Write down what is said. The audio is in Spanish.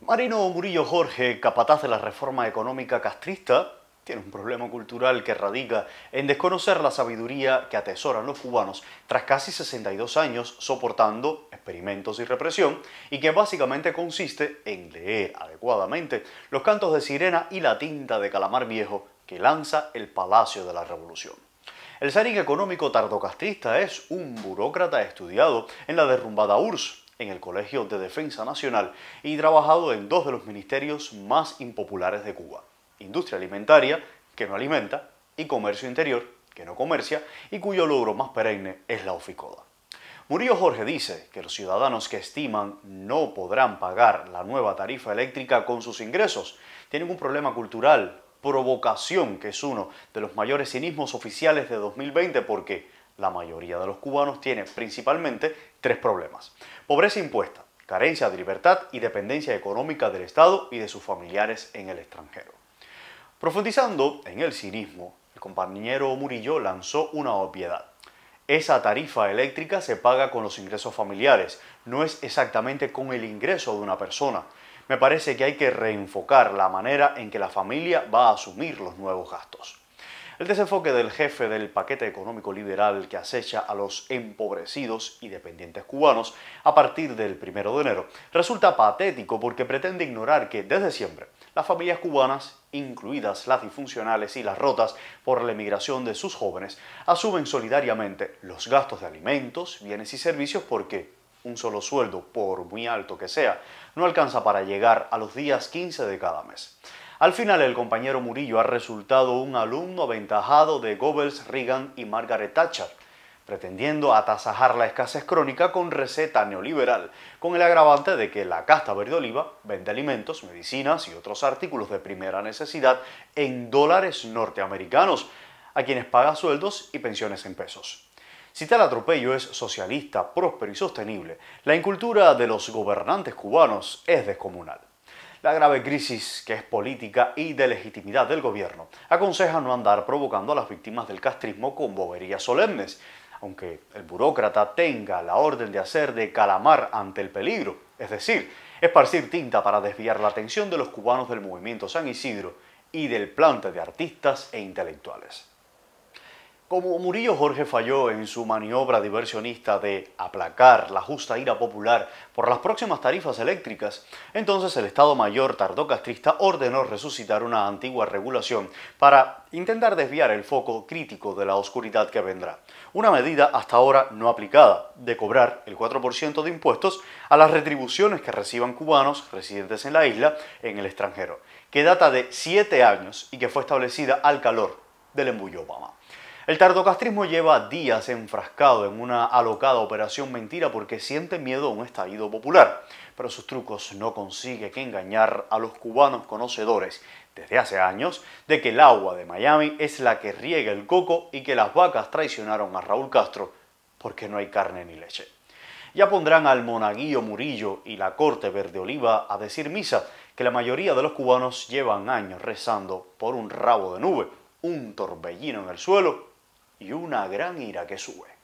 Marino Murillo Jorge, capataz de la reforma económica castrista, tiene un problema cultural que radica en desconocer la sabiduría que atesoran los cubanos tras casi 62 años soportando experimentos y represión, y que básicamente consiste en leer adecuadamente los cantos de sirena y la tinta de calamar viejo que lanza el Palacio de la Revolución. El zarín económico tardocastrista es un burócrata estudiado en la derrumbada URSS, en el Colegio de Defensa Nacional, y trabajado en dos de los ministerios más impopulares de Cuba: Industria Alimentaria, que no alimenta, y Comercio Interior, que no comercia, y cuyo logro más perenne es la oficoda. Murillo Jorge dice que los ciudadanos que estiman no podrán pagar la nueva tarifa eléctrica con sus ingresos tienen un problema cultural, provocación que es uno de los mayores cinismos oficiales de 2020, porque la mayoría de los cubanos tiene principalmente tres problemas: pobreza impuesta, carencia de libertad y dependencia económica del Estado y de sus familiares en el extranjero. Profundizando en el cinismo, el compañero Murillo lanzó una obviedad: esa tarifa eléctrica se paga con los ingresos familiares, no es exactamente con el ingreso de una persona. Me parece que hay que reenfocar la manera en que la familia va a asumir los nuevos gastos. El desenfoque del jefe del paquete económico liberal que acecha a los empobrecidos y dependientes cubanos a partir del 1 de enero resulta patético, porque pretende ignorar que desde siempre las familias cubanas, incluidas las disfuncionales y las rotas por la emigración de sus jóvenes, asumen solidariamente los gastos de alimentos, bienes y servicios, porque un solo sueldo, por muy alto que sea, no alcanza para llegar a los días 15 de cada mes. Al final, el compañero Murillo ha resultado un alumno aventajado de Goebbels, Reagan y Margaret Thatcher, pretendiendo atasajar la escasez crónica con receta neoliberal, con el agravante de que la casta verde oliva vende alimentos, medicinas y otros artículos de primera necesidad en dólares norteamericanos, a quienes paga sueldos y pensiones en pesos. Si tal atropello es socialista, próspero y sostenible, la incultura de los gobernantes cubanos es descomunal. La grave crisis, que es política y de legitimidad del gobierno, aconseja no andar provocando a las víctimas del castrismo con boberías solemnes, aunque el burócrata tenga la orden de hacer de calamar ante el peligro, es decir, esparcir tinta para desviar la atención de los cubanos del movimiento San Isidro y del plante de artistas e intelectuales. Como Murillo Jorge falló en su maniobra diversionista de aplacar la justa ira popular por las próximas tarifas eléctricas, entonces el Estado Mayor Tardocastrista ordenó resucitar una antigua regulación para intentar desviar el foco crítico de la oscuridad que vendrá. Una medida hasta ahora no aplicada, de cobrar el 4% de impuestos a las retribuciones que reciban cubanos residentes en la isla en el extranjero, que data de 7 años y que fue establecida al calor del embullo Obama. El tardocastrismo lleva días enfrascado en una alocada operación mentira porque siente miedo a un estallido popular, pero sus trucos no consiguen que engañar a los cubanos conocedores desde hace años de que el agua de Miami es la que riega el coco y que las vacas traicionaron a Raúl Castro porque no hay carne ni leche. Ya pondrán al monaguillo Murillo y la corte verde oliva a decir misa, que la mayoría de los cubanos llevan años rezando por un rabo de nube, un torbellino en el suelo y una gran ira que sube.